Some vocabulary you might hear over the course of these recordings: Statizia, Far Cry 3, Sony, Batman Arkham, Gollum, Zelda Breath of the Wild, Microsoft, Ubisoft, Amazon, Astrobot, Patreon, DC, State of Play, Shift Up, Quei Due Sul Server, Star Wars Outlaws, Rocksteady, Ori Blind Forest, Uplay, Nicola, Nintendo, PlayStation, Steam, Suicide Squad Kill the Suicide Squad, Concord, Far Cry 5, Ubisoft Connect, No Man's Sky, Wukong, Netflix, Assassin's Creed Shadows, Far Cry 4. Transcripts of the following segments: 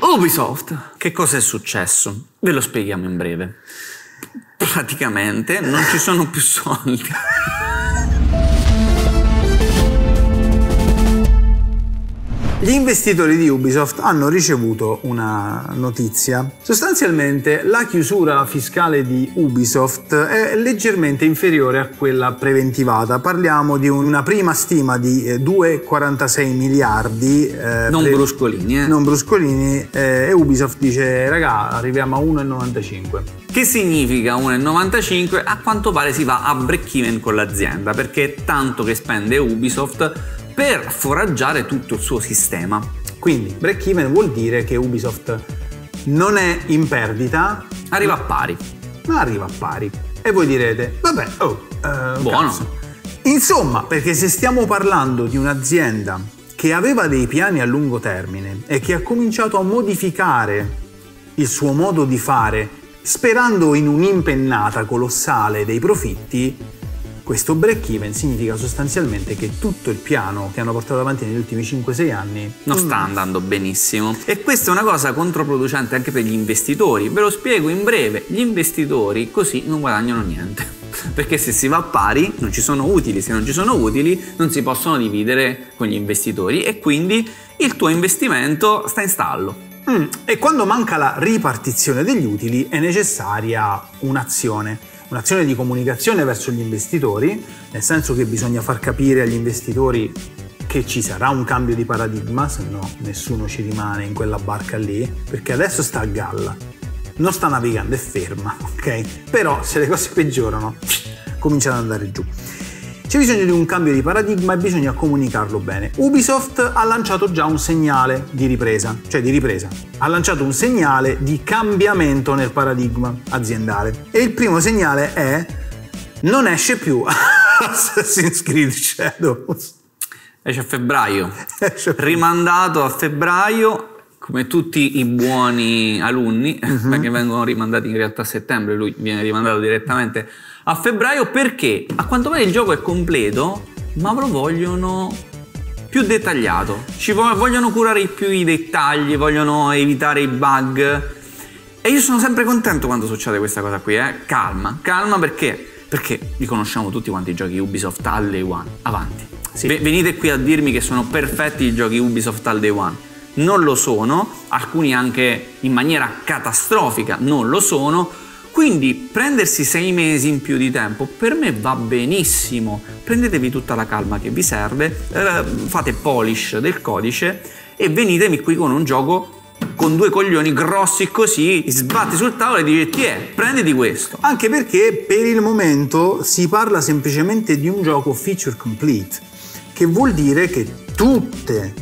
Ubisoft. Che cosa è successo? Ve lo spieghiamo in breve. Praticamente non ci sono più soldi. Gli investitori di Ubisoft hanno ricevuto una notizia. Sostanzialmente la chiusura fiscale di Ubisoft è leggermente inferiore a quella preventivata. Parliamo di una prima stima di 2,46 miliardi. Non bruscolini. E Ubisoft dice, raga, arriviamo a 1,95. Che significa 1,95? A quanto pare si va a break even con l'azienda, perché è tanto che spende Ubisoft per foraggiare tutto il suo sistema. Quindi break even vuol dire che Ubisoft non è in perdita, arriva a pari. Ma arriva a pari. E voi direte, vabbè, buono. Cazzo. Insomma, perché se stiamo parlando di un'azienda che aveva dei piani a lungo termine e che ha cominciato a modificare il suo modo di fare sperando in un'impennata colossale dei profitti, questo break-even significa sostanzialmente che tutto il piano che hanno portato avanti negli ultimi 5-6 anni non sta andando benissimo. E questa è una cosa controproducente anche per gli investitori. Ve lo spiego in breve. Gli investitori così non guadagnano niente. Perché se si va a pari non ci sono utili, se non ci sono utili non si possono dividere con gli investitori e quindi il tuo investimento sta in stallo. E quando manca la ripartizione degli utili è necessaria un'azione di comunicazione verso gli investitori, nel senso che bisogna far capire agli investitori che ci sarà un cambio di paradigma, se no nessuno ci rimane in quella barca lì, perché adesso sta a galla, non sta navigando, è ferma, ok? Però se le cose peggiorano comincia ad andare giù. C'è bisogno di un cambio di paradigma e bisogna comunicarlo bene. Ubisoft ha lanciato già un segnale di ripresa, ha lanciato un segnale di cambiamento nel paradigma aziendale. E il primo segnale è: non esce più Assassin's Creed Shadows. Esce a febbraio. Rimandato a febbraio, come tutti i buoni alunni, perché vengono rimandati in realtà a settembre, lui viene rimandato direttamente a febbraio perché a quanto pare il gioco è completo, ma lo vogliono più dettagliato, ci vogliono curare più i dettagli, vogliono evitare i bug. E io sono sempre contento quando succede questa cosa qui, calma, perché li conosciamo tutti quanti i giochi Ubisoft al day one, avanti. Sì. Venite qui a dirmi che sono perfetti i giochi Ubisoft al day one. Non lo sono, alcuni anche in maniera catastrofica non lo sono, quindi prendersi 6 mesi in più di tempo per me va benissimo. Prendetevi tutta la calma che vi serve, fate polish del codice e venitemi qui con un gioco con 2 coglioni grossi così, sbatti sul tavolo e dici tiè, prenditi questo. Anche perché per il momento si parla semplicemente di un gioco feature complete, che vuol dire che tutte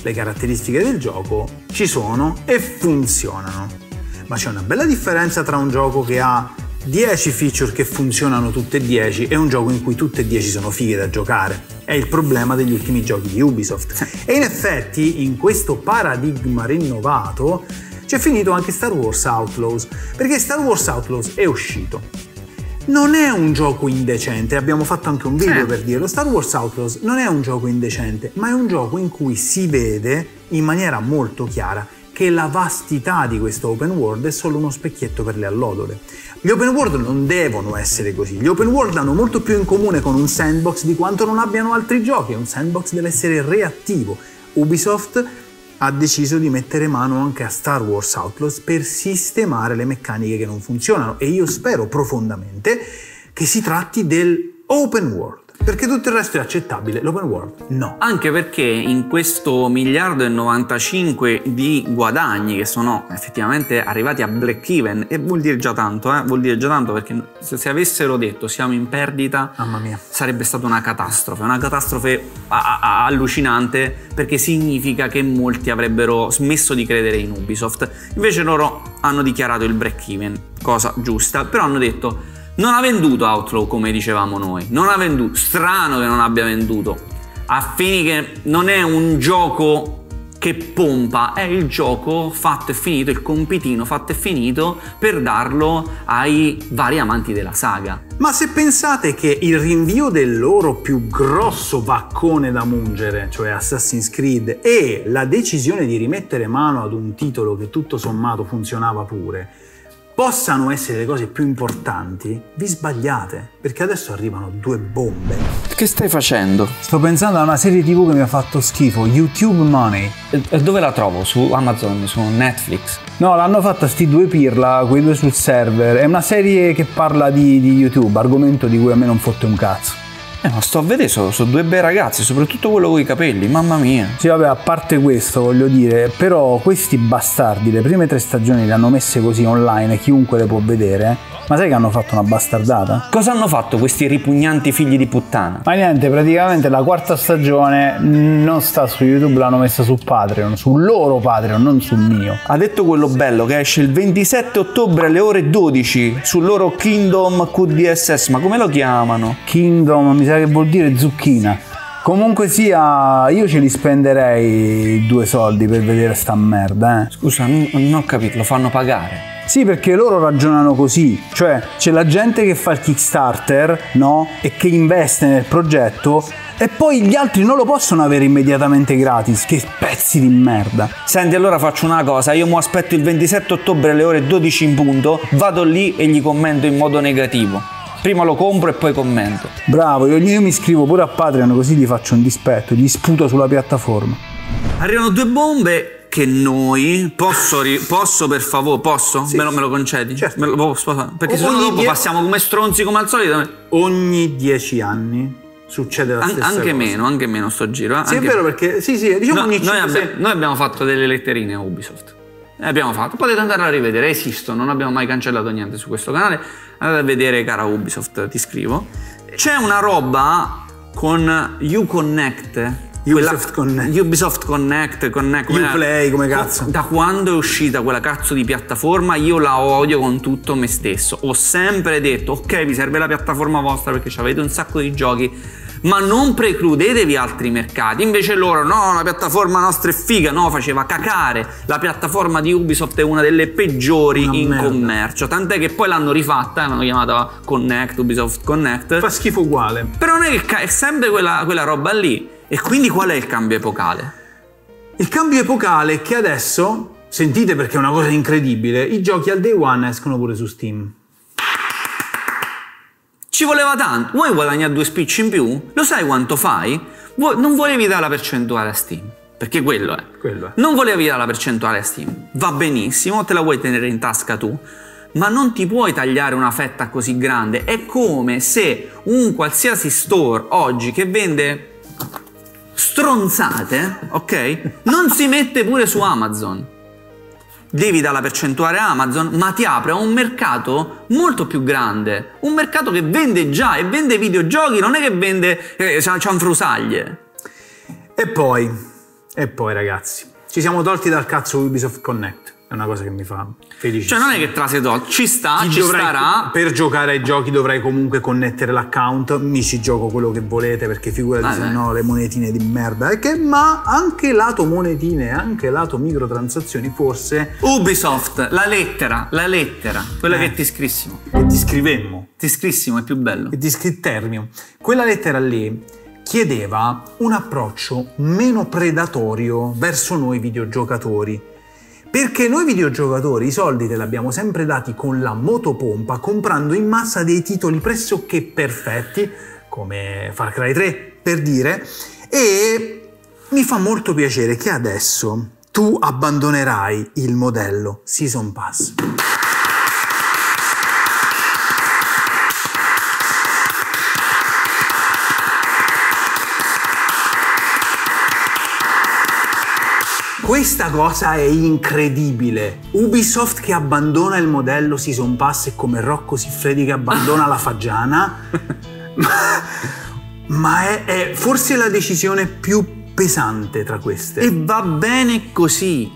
le caratteristiche del gioco ci sono e funzionano. Ma c'è una bella differenza tra un gioco che ha 10 feature che funzionano tutte e 10 e un gioco in cui tutte e 10 sono fighe da giocare. È il problema degli ultimi giochi di Ubisoft. E in effetti in questo paradigma rinnovato c'è finito anche Star Wars Outlaws, perché Star Wars Outlaws è uscito. Non è un gioco indecente, abbiamo fatto anche un video per dirlo. Star Wars Outlaws non è un gioco indecente, ma è un gioco in cui si vede in maniera molto chiara che la vastità di questo open world è solo uno specchietto per le allodole. Gli open world non devono essere così. Gli open world hanno molto più in comune con un sandbox di quanto non abbiano altri giochi. Un sandbox deve essere reattivo. Ubisoft ha deciso di mettere mano anche a Star Wars Outlaws per sistemare le meccaniche che non funzionano e io spero profondamente che si tratti dell'open world, perché tutto il resto è accettabile, l'open world no. Anche perché in questo 1,95 miliardi di guadagni che sono effettivamente arrivati a break even, e vuol dire già tanto, vuol dire già tanto, perché se avessero detto siamo in perdita, mamma mia, sarebbe stata una catastrofe allucinante, perché significa che molti avrebbero smesso di credere in Ubisoft. Invece loro hanno dichiarato il break even, cosa giusta, però hanno detto non ha venduto Outlaw come dicevamo noi, non ha venduto, strano che non abbia venduto, a fini che non è un gioco che pompa, è il gioco fatto e finito, il compitino fatto e finito per darlo ai vari amanti della saga. Ma se pensate che il rinvio del loro più grosso vaccone da mungere, cioè Assassin's Creed, e la decisione di rimettere mano ad un titolo che tutto sommato funzionava pure, possano essere le cose più importanti, vi sbagliate, perché adesso arrivano due bombe. Che stai facendo? Sto pensando a una serie TV che mi ha fatto schifo, YouTube Money. E dove la trovo? Su Amazon? Su Netflix? No, l'hanno fatta sti due pirla, quei due sul server. È una serie che parla di YouTube, argomento di cui a me non fotte un cazzo. Ma sto a vedere, sono due bei ragazzi, soprattutto quello con i capelli, mamma mia. Sì, vabbè, a parte questo, voglio dire, però questi bastardi, le prime tre stagioni le hanno messe così online, chiunque le può vedere, ma sai che hanno fatto una bastardata? Cosa hanno fatto questi ripugnanti figli di puttana? Ma niente, praticamente la quarta stagione non sta su YouTube, l'hanno messa su Patreon, sul loro Patreon, non sul mio. Ha detto quello bello che esce il 27 ottobre alle ore 12 sul loro Kingdom QDSS, ma come lo chiamano? Kingdom, mi sa che vuol dire zucchina. Comunque sia, io ce li spenderei due soldi per vedere sta merda, eh. Scusa, non ho capito, lo fanno pagare? Sì, perché loro ragionano così, cioè c'è la gente che fa il Kickstarter, no? E che investe nel progetto, e poi gli altri non lo possono avere immediatamente gratis. Che pezzi di merda. Senti, allora faccio una cosa, io mo aspetto il 27 ottobre alle ore 12 in punto, vado lì e gli commento in modo negativo. Prima lo compro e poi commento. Bravo, io mi iscrivo pure a Patreon, così gli faccio un dispetto, gli sputo sulla piattaforma. Arrivano due bombe che noi... Posso per favore? Posso? Sì, me lo concedi? Certo. Me lo posso, perché se no dopo passiamo come stronzi come al solito. Ogni 10 anni succede la stessa cosa. Anche meno sto giro. Sì, anche... è vero, perché... Sì, diciamo no, noi abbiamo fatto delle letterine a Ubisoft. Abbiamo fatto, potete andarla a rivedere, esistono, non abbiamo mai cancellato niente su questo canale. Andate a vedere, cara Ubisoft, ti scrivo. C'è una roba con Ubisoft Connect, Uplay, come cazzo. Da quando è uscita quella cazzo di piattaforma io la odio con tutto me stesso. Ho sempre detto, ok, vi serve la piattaforma vostra perché avete un sacco di giochi, ma non precludetevi altri mercati. Invece loro, no, la piattaforma nostra è figa, no, faceva cacare. La piattaforma di Ubisoft è una delle peggiori commercio, tant'è che poi l'hanno rifatta, l'hanno chiamata Connect, Ubisoft Connect. Fa schifo uguale. Però non è, è sempre quella roba lì. E quindi qual è il cambio epocale? Il cambio epocale è che adesso, sentite perché è una cosa incredibile, i giochi al day one escono pure su Steam. Ci voleva tanto. Vuoi guadagnare due spicci in più? Lo sai quanto fai? Non volevi dare la percentuale a Steam, perché quello è. Non volevi dare la percentuale a Steam. Va benissimo, te la vuoi tenere in tasca tu, ma non ti puoi tagliare una fetta così grande. È come se un qualsiasi store oggi che vende stronzate, ok? Non si mette pure su Amazon. Devi dare la percentuale a Amazon, ma ti apre a un mercato molto più grande, un mercato che vende già e vende videogiochi, non è che vende cianfrusaglie. E poi ragazzi, ci siamo tolti dal cazzo Ubisoft Connect, è una cosa che mi fa felice. Cioè non è che te la sei tolta, ci sta, ci starà. Per giocare ai giochi dovrai comunque connettere l'account, mi ci gioco quello che volete perché figurati se no le monetine di merda. Ma anche lato monetine, anche lato microtransazioni forse... Ubisoft, la lettera, quella che ti scrissimo. Che ti scrivemmo. Ti scrissimo, è più bello. Che ti scrittermio. Quella lettera lì... chiedeva un approccio meno predatorio verso noi videogiocatori, perché noi videogiocatori i soldi te li abbiamo sempre dati con la motopompa, comprando in massa dei titoli pressoché perfetti come Far Cry 3 per dire, e mi fa molto piacere che adesso tu abbandonerai il modello Season Pass. Questa cosa è incredibile. Ubisoft che abbandona il modello Season Pass è come Rocco Siffredi che abbandona la fagiana. Ma è forse la decisione più pesante tra queste. E va bene così,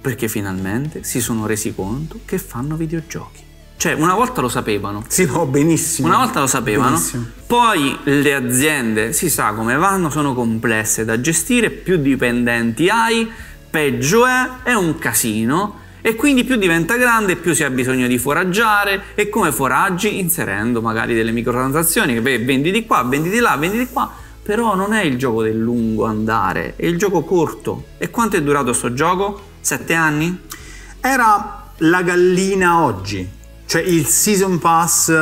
perché finalmente si sono resi conto che fanno videogiochi. Cioè, una volta lo sapevano. Sì, no, benissimo. Una volta lo sapevano. Benissimo. Poi le aziende, si sa come vanno, sono complesse da gestire, più dipendenti hai, peggio è un casino. E quindi più diventa grande, più si ha bisogno di foraggiare. E come foraggi? Inserendo magari delle microtransazioni, che beh, vendi di qua, vendi di là, vendi di qua. Però non è il gioco del lungo andare, è il gioco corto. E quanto è durato sto gioco? 7 anni? Era la gallina oggi. Cioè il Season Pass,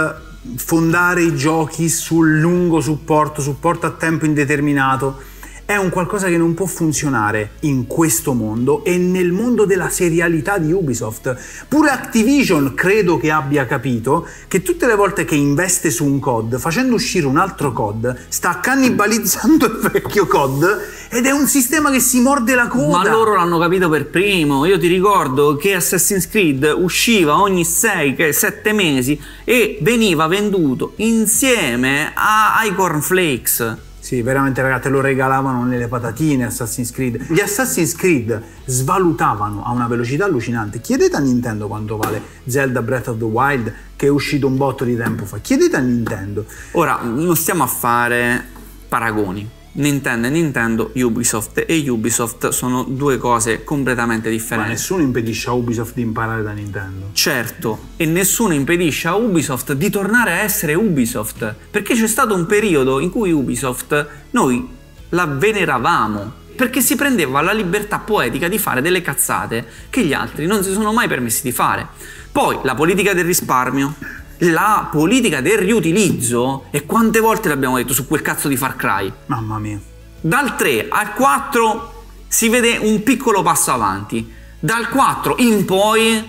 fondare i giochi sul lungo supporto, supporto a tempo indeterminato, è un qualcosa che non può funzionare in questo mondo e nel mondo della serialità di Ubisoft. Pure Activision credo che abbia capito che tutte le volte che investe su un COD, facendo uscire un altro COD, sta cannibalizzando il vecchio COD, ed è un sistema che si morde la coda. Ma loro l'hanno capito per primo. Io ti ricordo che Assassin's Creed usciva ogni 6-7 mesi e veniva venduto insieme ai cornflakes. Sì, veramente ragazzi, lo regalavano nelle patatine Assassin's Creed. Gli Assassin's Creed svalutavano a una velocità allucinante. Chiedete a Nintendo quanto vale Zelda Breath of the Wild, che è uscito un botto di tempo fa. Chiedete a Nintendo. Ora, non stiamo a fare paragoni. Nintendo è Nintendo, Ubisoft e Ubisoft sono due cose completamente differenti. Ma nessuno impedisce a Ubisoft di imparare da Nintendo. Certo, e nessuno impedisce a Ubisoft di tornare a essere Ubisoft, perché c'è stato un periodo in cui Ubisoft noi la veneravamo, perché si prendeva la libertà poetica di fare delle cazzate che gli altri non si sono mai permessi di fare. Poi la politica del risparmio, la politica del riutilizzo, e quante volte l'abbiamo detto su quel cazzo di Far Cry. Mamma mia. Dal 3 al 4 si vede un piccolo passo avanti, dal 4 in poi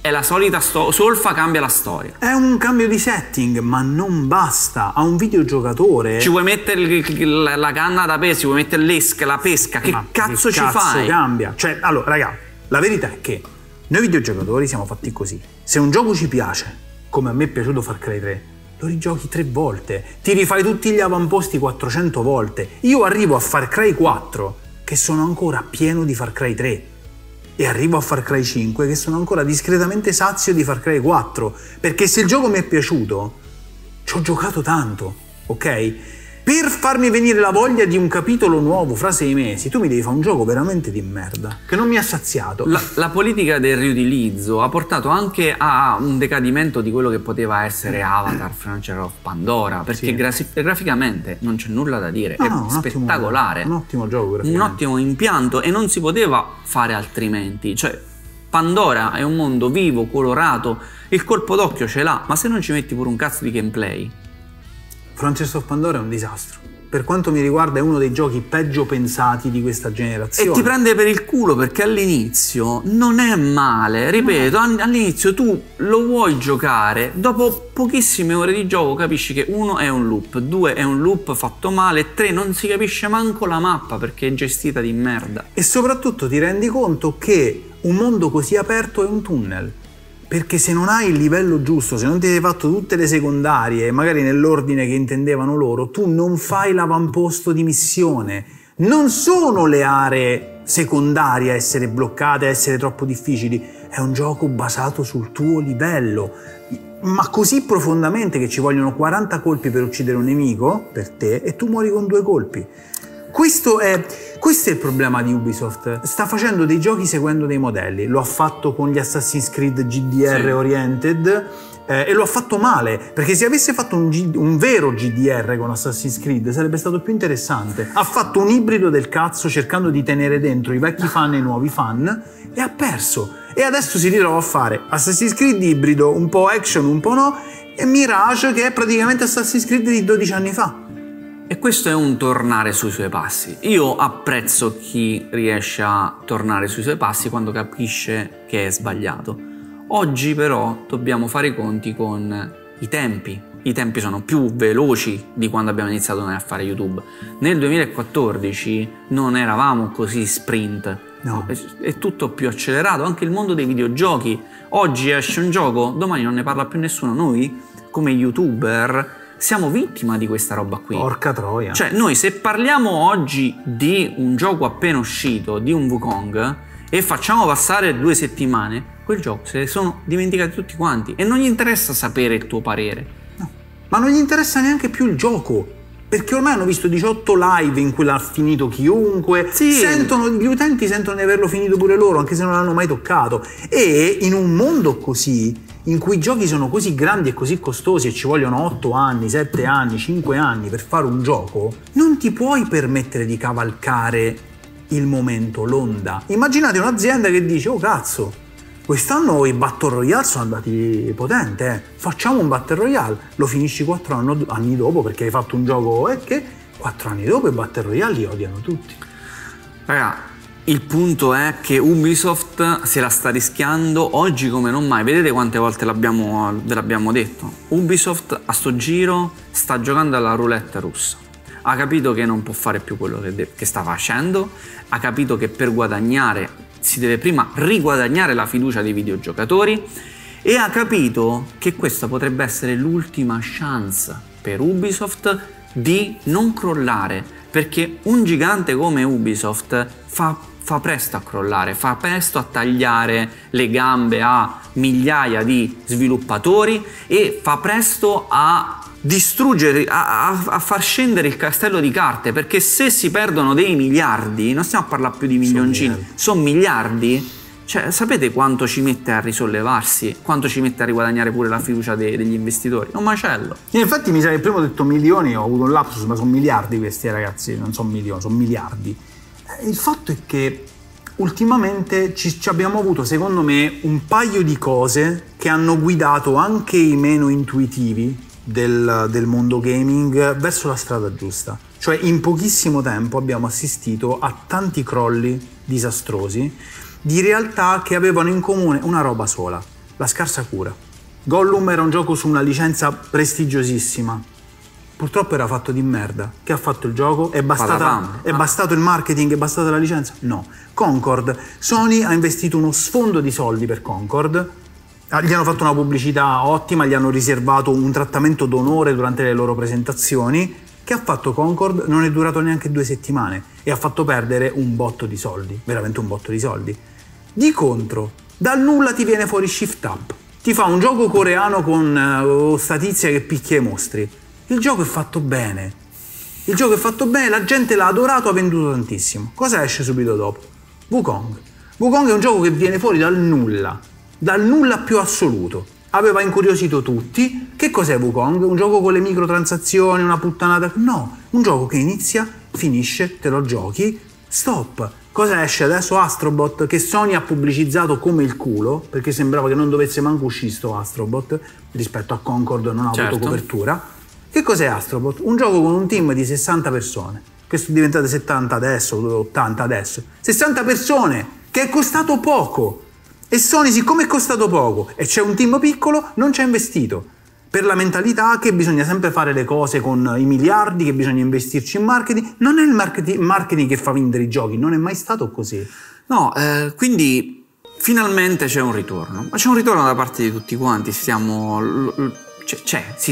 è la solita solfa, cambia la storia. È un cambio di setting, ma non basta. A un videogiocatore ci vuoi mettere la canna da pesca, ci vuoi mettere l'esca, la pesca, che cazzo ci fai? Cambia. Cioè, allora raga, la verità è che noi videogiocatori siamo fatti così. Se un gioco ci piace, come a me è piaciuto Far Cry 3, lo rigiochi 3 volte, ti rifai tutti gli avamposti 400 volte. Io arrivo a Far Cry 4 che sono ancora pieno di Far Cry 3 e arrivo a Far Cry 5 che sono ancora discretamente sazio di Far Cry 4, perché se il gioco mi è piaciuto ci ho giocato tanto, ok? Per farmi venire la voglia di un capitolo nuovo fra 6 mesi, tu mi devi fare un gioco veramente di merda, che non mi ha saziato. La politica del riutilizzo ha portato anche a un decadimento di quello che poteva essere Avatar, Frontier of Pandora, perché sì, graficamente non c'è nulla da dire, no, è no, spettacolare. Un ottimo gioco, un ottimo impianto, e non si poteva fare altrimenti. Cioè, Pandora è un mondo vivo, colorato, il colpo d'occhio ce l'ha, ma se non ci metti pure un cazzo di gameplay... Frontier of Pandora è un disastro. Per quanto mi riguarda è uno dei giochi peggio pensati di questa generazione. E ti prende per il culo, perché all'inizio non è male. Ripeto, all'inizio tu lo vuoi giocare, dopo pochissime ore di gioco capisci che 1 è un loop, 2 è un loop fatto male, 3 non si capisce manco la mappa perché è gestita di merda. E soprattutto ti rendi conto che un mondo così aperto è un tunnel. Perché se non hai il livello giusto, se non ti sei fatto tutte le secondarie, magari nell'ordine che intendevano loro, tu non fai l'avamposto di missione. Non sono le aree secondarie a essere bloccate, a essere troppo difficili. È un gioco basato sul tuo livello. Ma così profondamente che ci vogliono 40 colpi per uccidere un nemico, per te, e tu muori con 2 colpi. Questo è il problema di Ubisoft. Sta facendo dei giochi seguendo dei modelli. Lo ha fatto con gli Assassin's Creed GDR oriented, e lo ha fatto male, perché se avesse fatto un vero GDR con Assassin's Creed sarebbe stato più interessante. Ha fatto un ibrido del cazzo, cercando di tenere dentro i vecchi fan e i nuovi fan, e ha perso. E adesso si ritrova a fare Assassin's Creed ibrido, un po' action, un po' no, e Mirage, che è praticamente Assassin's Creed di 12 anni fa. E questo è un tornare sui suoi passi. Io apprezzo chi riesce a tornare sui suoi passi quando capisce che è sbagliato. Oggi però dobbiamo fare i conti con i tempi. I tempi sono più veloci di quando abbiamo iniziato noi a fare YouTube. Nel 2014 non eravamo così sprint. No. È tutto più accelerato, anche il mondo dei videogiochi. Oggi esce un gioco, domani non ne parla più nessuno. Noi, come YouTuber, siamo vittima di questa roba qui. Porca troia. Cioè, noi se parliamo oggi di un gioco appena uscito, di un Wukong, e facciamo passare 2 settimane, quel gioco se ne sono dimenticati tutti quanti e non gli interessa sapere il tuo parere, no. Ma non gli interessa neanche più il gioco, perché ormai hanno visto 18 live in cui l'ha finito chiunque, sì. Gli utenti sentono di averlo finito pure loro, anche se non l'hanno mai toccato. E in un mondo così, in cui i giochi sono così grandi e così costosi e ci vogliono 8 anni, 7 anni, 5 anni per fare un gioco, non ti puoi permettere di cavalcare il momento, l'onda. Immaginate un'azienda che dice: oh cazzo, quest'anno i Battle Royale sono andati potente, facciamo un Battle Royale, lo finisci 4 anni dopo perché hai fatto un gioco che 4 anni dopo i Battle Royale li odiano tutti. Raga, il punto è che Ubisoft se la sta rischiando oggi come non mai. Vedete quante volte l'abbiamo detto, Ubisoft a sto giro sta giocando alla roulette russa. Ha capito che non può fare più quello che sta facendo, ha capito che per guadagnare si deve prima riguadagnare la fiducia dei videogiocatori e ha capito che questa potrebbe essere l'ultima chance per Ubisoft di non crollare, perché un gigante come Ubisoft fa presto a crollare, fa presto a tagliare le gambe a migliaia di sviluppatori e fa presto a distruggere, a far scendere il castello di carte, perché se si perdono dei miliardi, non stiamo a parlare più di milioncini, sono miliardi, cioè sapete quanto ci mette a risollevarsi, quanto ci mette a riguadagnare pure la fiducia degli investitori, è un macello. E infatti mi sa che prima ho detto milioni, ho avuto un lapsus, ma sono miliardi questi, ragazzi, non sono milioni, sono miliardi. Il fatto è che ultimamente ci abbiamo avuto, secondo me, un paio di cose che hanno guidato anche i meno intuitivi del mondo gaming verso la strada giusta. Cioè, in pochissimo tempo abbiamo assistito a tanti crolli disastrosi di realtà che avevano in comune una roba sola: la scarsa cura. Gollum era un gioco su una licenza prestigiosissima, purtroppo era fatto di merda. Che ha fatto il gioco? È bastato il marketing? È bastata la licenza? No. Concord, Sony ha investito uno sfondo di soldi per Concord, gli hanno fatto una pubblicità ottima, gli hanno riservato un trattamento d'onore durante le loro presentazioni. Che ha fatto Concord? Non è durato neanche 2 settimane e ha fatto perdere un botto di soldi, veramente un botto di soldi. Di contro, dal nulla ti viene fuori Shift Up, ti fa un gioco coreano con Statizia che picchia i mostri. Il gioco è fatto bene, il gioco è fatto bene, la gente l'ha adorato, ha venduto tantissimo. Cosa esce subito dopo? Wukong. Wukong è un gioco che viene fuori dal nulla più assoluto, aveva incuriosito tutti. Che cos'è Wukong? Un gioco con le microtransazioni, una puttanata? No, un gioco che inizia, finisce, te lo giochi, stop. Cosa esce adesso? Astrobot, che Sony ha pubblicizzato come il culo, perché sembrava che non dovesse manco uscire sto Astrobot, rispetto a Concord non ha avuto copertura. Che cos'è Astrobot? Un gioco con un team di 60 persone, che sono diventate 70 adesso, 80 adesso, 60 persone, che è costato poco. E Sony, siccome è costato poco e c'è un team piccolo, non ci ha investito, per la mentalità che bisogna sempre fare le cose con i miliardi, che bisogna investirci in marketing. Non è il marketing che fa vendere i giochi, non è mai stato così. No, quindi finalmente c'è un ritorno, ma c'è un ritorno da parte di tutti quanti, si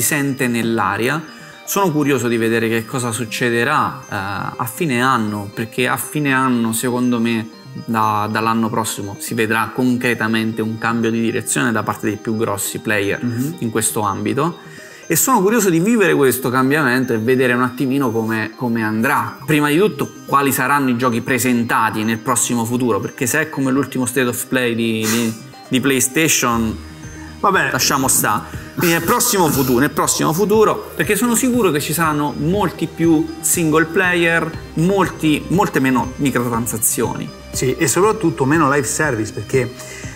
sente nell'aria. Sono curioso di vedere che cosa succederà a fine anno, perché a fine anno, secondo me, dall'anno prossimo si vedrà concretamente un cambio di direzione da parte dei più grossi player in questo ambito, e sono curioso di vivere questo cambiamento e vedere un attimino come andrà. Prima di tutto, quali saranno i giochi presentati nel prossimo futuro, perché se è come l'ultimo State of Play di PlayStation, vabbè, lasciamo stare. Quindi nel prossimo futuro, perché sono sicuro che ci saranno molti più single player, molte meno microtransazioni. Sì, e soprattutto meno live service, perché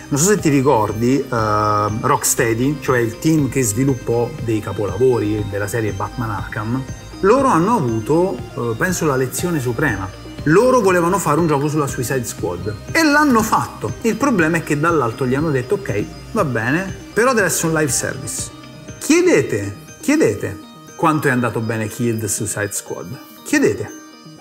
non so se ti ricordi Rocksteady, cioè il team che sviluppò dei capolavori della serie Batman Arkham, loro hanno avuto, penso, la lezione suprema. Loro volevano fare un gioco sulla Suicide Squad e l'hanno fatto. Il problema è che dall'alto gli hanno detto: ok, va bene, però deve essere un live service. Chiedete quanto è andato bene Kill the Suicide Squad. Chiedete.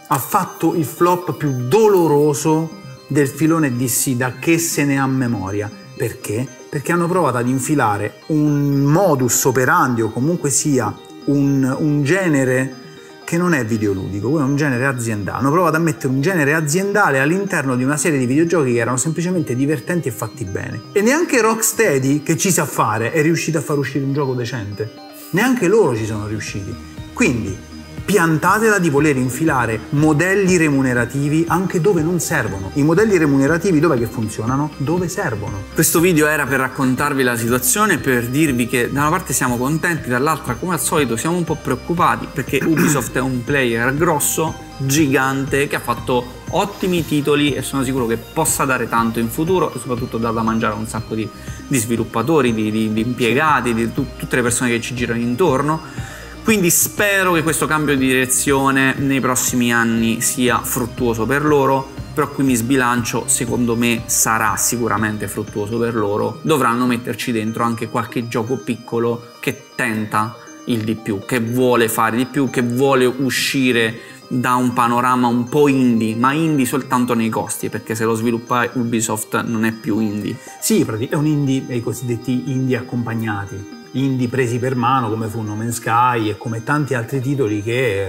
Ha fatto il flop più doloroso del filone DC da che se ne ha memoria. Perché? Perché hanno provato ad infilare un modus operandi, o comunque sia un genere che che non è videoludico, quello è un genere aziendale. Hanno provato a mettere un genere aziendale all'interno di una serie di videogiochi che erano semplicemente divertenti e fatti bene. E neanche Rocksteady, che ci sa fare, è riuscito a far uscire un gioco decente. Neanche loro ci sono riusciti. Quindi piantatela di voler infilare modelli remunerativi anche dove non servono. I modelli remunerativi dov'è che funzionano? Dove servono. Questo video era per raccontarvi la situazione, per dirvi che da una parte siamo contenti, dall'altra come al solito siamo un po' preoccupati, perché Ubisoft è un player grosso, gigante, che ha fatto ottimi titoli e sono sicuro che possa dare tanto in futuro e soprattutto dar da mangiare a un sacco di sviluppatori, di impiegati, di tutte le persone che ci girano intorno. Quindi spero che questo cambio di direzione nei prossimi anni sia fruttuoso per loro, però qui mi sbilancio, secondo me sarà sicuramente fruttuoso per loro. Dovranno metterci dentro anche qualche gioco piccolo che tenta il di più, che vuole fare di più, che vuole uscire da un panorama un po' indie, ma indie soltanto nei costi, perché se lo sviluppa Ubisoft non è più indie. Sì, è un indie, i cosiddetti indie accompagnati. Indie presi per mano, come fu No Man's Sky e come tanti altri titoli che,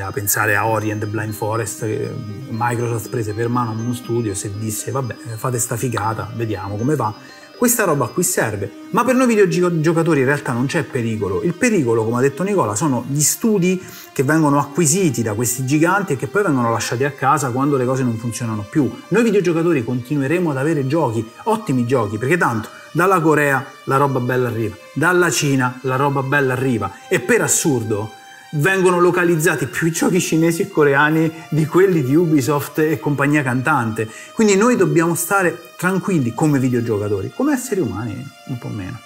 a pensare a Ori Blind Forest, Microsoft prese per mano uno studio e disse vabbè, fate sta figata, vediamo come va. Questa roba qui serve, ma per noi videogiocatori in realtà non c'è pericolo. Il pericolo, come ha detto Nicola, sono gli studi che vengono acquisiti da questi giganti e che poi vengono lasciati a casa quando le cose non funzionano più. Noi videogiocatori continueremo ad avere giochi, ottimi giochi, perché tanto dalla Corea la roba bella arriva, dalla Cina la roba bella arriva e per assurdo vengono localizzati più i giochi cinesi e coreani di quelli di Ubisoft e compagnia cantante. Quindi noi dobbiamo stare tranquilli come videogiocatori, come esseri umani un po' meno.